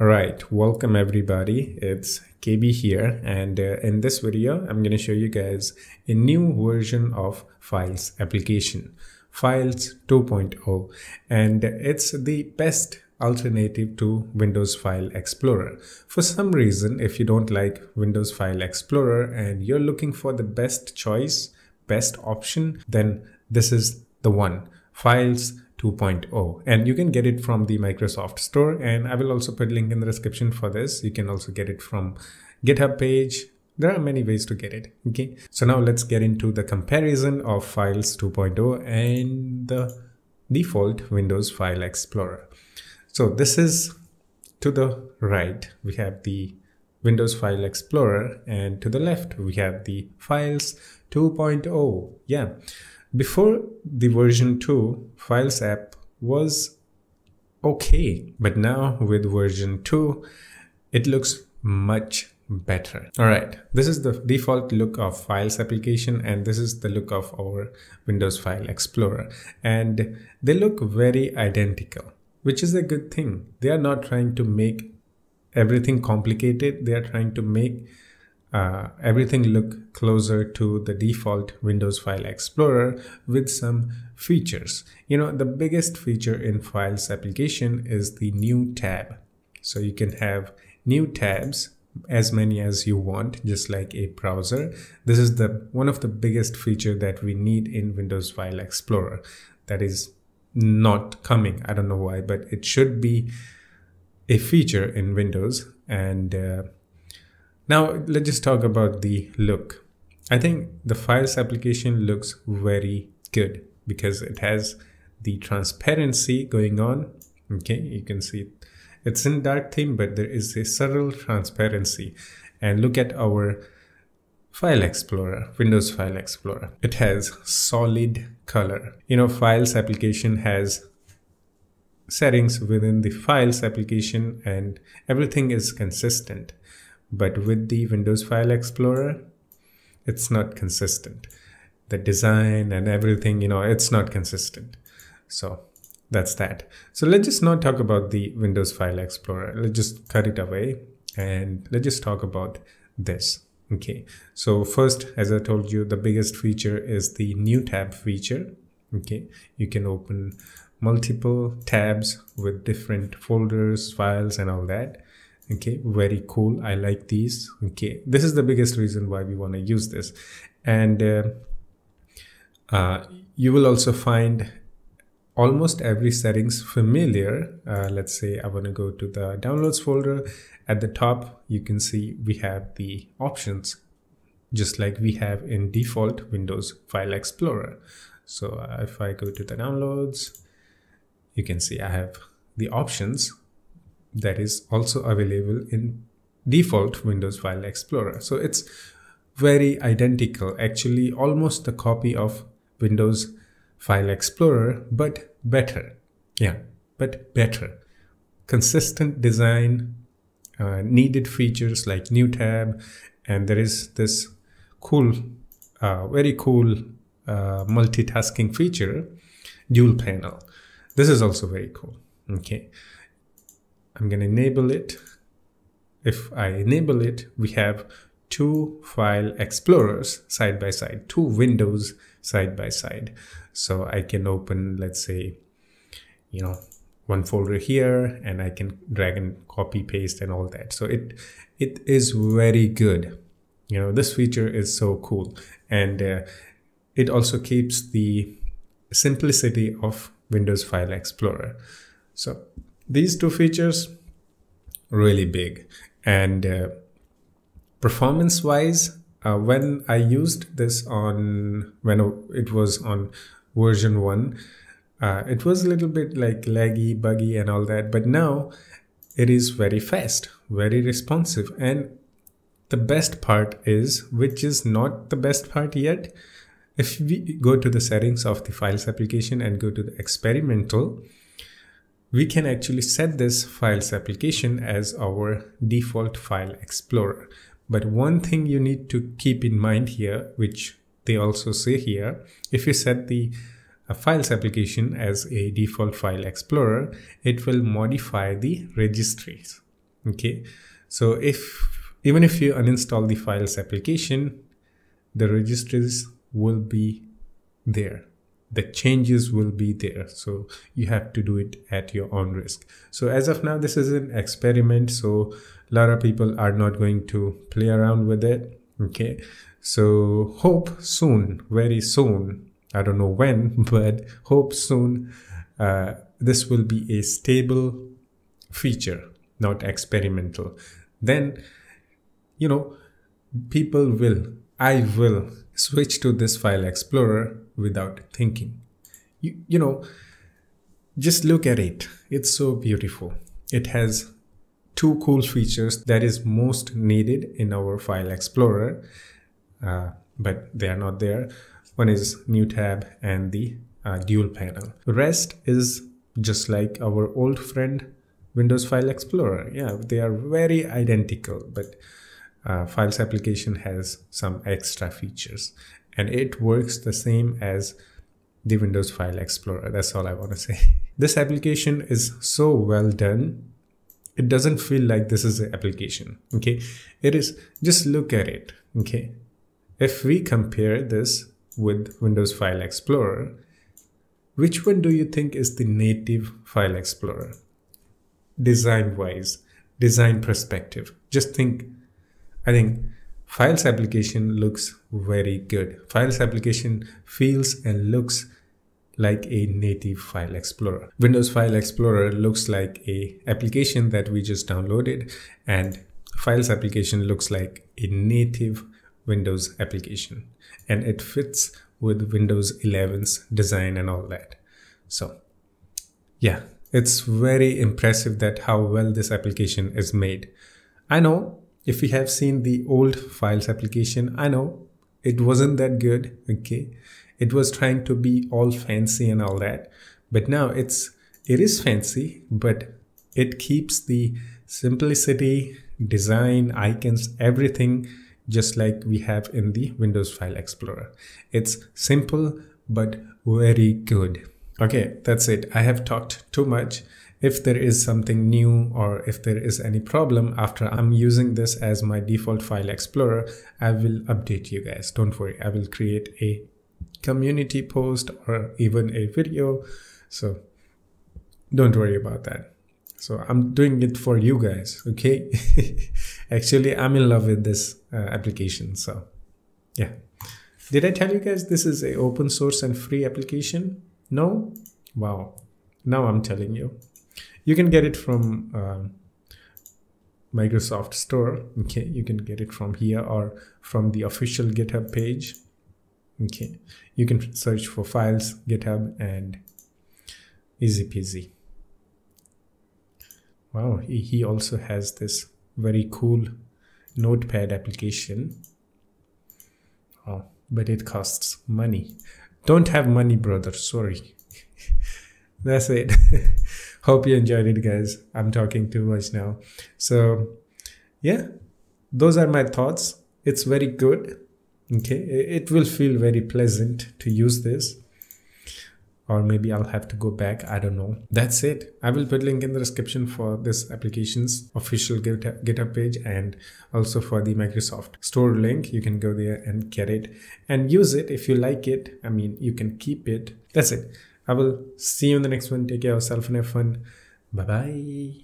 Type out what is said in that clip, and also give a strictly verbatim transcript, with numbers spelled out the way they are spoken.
All right, welcome everybody, it's K B here, and uh, in this video I'm going to show you guys a new version of Files application, Files two point oh, and it's the best alternative to Windows File Explorer. For some reason, if you don't like Windows File Explorer and you're looking for the best choice, best option, then this is the one, Files two point oh, and you can get it from the Microsoft Store, and I will also put a link in the description for this. You can also get it from GitHub page. There are many ways to get it. Okay, so now let's get into the comparison of Files two point oh and the default Windows File Explorer. So this is to the right, we have the Windows File Explorer, and to the left we have the Files two point oh. Yeah. Before the version two, Files app was okay, but now with version two, it looks much better. All right, this is the default look of Files application, and this is the look of our Windows File Explorer. And they look very identical, which is a good thing. They are not trying to make everything complicated. They are trying to make Uh, everything look closer to the default Windows File Explorer with some features. You know, the biggest feature in Files application is the new tab. So you can have new tabs, as many as you want, just like a browser. This is the one of the biggest feature that we need in Windows File Explorer. That is not coming. I don't know why, but it should be a feature in Windows. And uh, now let's just talk about the look. I think the Files application looks very good because it has the transparency going on. Okay, you can see it's in dark theme, but there is a subtle transparency. And look at our File Explorer, Windows File Explorer. It has solid color. You know, Files application has settings within the Files application and everything is consistent. But with the Windows File Explorer, it's not consistent. The design and everything, you know, it's not consistent. So that's that. So let's just not talk about the Windows File Explorer. Let's just cut it away and let's just talk about this. Okay. So first, as I told you, the biggest feature is the new tab feature. Okay. You can open multiple tabs with different folders, files, and all that. Okay, very cool. I like these. Okay, this is the biggest reason why we want to use this. And uh, uh, you will also find almost every settings familiar. Uh, let's say I want to go to the downloads folder. At the top, you can see we have the options, just like we have in default Windows File Explorer. So uh, if I go to the downloads, you can see I have the options that is also available in default Windows File Explorer. So it's very identical, actually almost a copy of Windows File Explorer, but better. Yeah, but better. Consistent design, uh, needed features like new tab, and there is this cool, uh, very cool uh, multitasking feature, dual panel. This is also very cool. Okay. I'm going to enable it. If I enable it, we have two file explorers side by side, two windows side by side. So I can open, let's say, you know, one folder here, and I can drag and copy paste and all that. So it it is very good. You know, this feature is so cool. And uh, it also keeps the simplicity of Windows File Explorer. So these two features really big. And uh, performance wise, uh, when I used this on when it was on version one, uh, it was a little bit like laggy, buggy and all that, but now it is very fast, very responsive. And the best part is, which is not the best part yet, if we go to the settings of the Files application and go to the experimental, we can actually set this Files application as our default File Explorer. But one thing you need to keep in mind here, which they also say here, if you set the uh, Files application as a default File Explorer, it will modify the registries. Okay, so if even if you uninstall the Files application, the registries will be there, the changes will be there, so you have to do it at your own risk. So as of now, this is an experiment, so a lot of people are not going to play around with it. Okay, so hope soon, very soon, I don't know when, but hope soon uh, this will be a stable feature, not experimental. Then, you know, people will, I will switch to this File Explorer without thinking. You, you know, just look at it. It's so beautiful. It has two cool features that is most needed in our File Explorer, uh, but they are not there. One is new tab and the uh, dual panel. Rest is just like our old friend Windows File Explorer. Yeah, they are very identical, but uh, Files application has some extra features and it works the same as the Windows File Explorer. That's all I want to say. This application is so well done. It doesn't feel like this is an application. Okay, it is, just look at it. Okay, if we compare this with Windows File Explorer, which one do you think is the native File Explorer? Design wise, design perspective, just think. I think Files application looks very good. Files application feels and looks like a native File Explorer. Windows File Explorer looks like a application that we just downloaded, and Files application looks like a native Windows application, and it fits with Windows eleven's design and all that. So yeah, it's very impressive that how well this application is made. I know if we have seen the old Files application, I know it wasn't that good. Okay, it was trying to be all fancy and all that, but now it's it is fancy, but it keeps the simplicity, design, icons, everything just like we have in the Windows File Explorer. It's simple but very good. Okay, that's it. I have talked too much. If there is something new or if there is any problem after I'm using this as my default File Explorer, I will update you guys. Don't worry, I will create a community post or even a video, so don't worry about that. So I'm doing it for you guys, okay? Actually, I'm in love with this uh, application, so yeah. Did I tell you guys this is an open source and free application? No? Wow. Now I'm telling you. You can get it from uh, Microsoft Store, okay? You can get it from here or from the official GitHub page, okay? You can search for Files, GitHub, and easy peasy. Wow, he also has this very cool notepad application. Oh, but it costs money. Don't have money, brother, sorry. That's it. Hope you enjoyed it, guys. I'm talking too much now. So yeah, those are my thoughts. It's very good. Okay, it will feel very pleasant to use this. Or maybe I'll have to go back, I don't know. That's it. I will put link in the description for this application's official GitHub page and also for the Microsoft Store link. You can go there and get it and use it if you like it. I mean, you can keep it. That's it. I will see you in the next one. Take care of yourself and have fun. Bye-bye.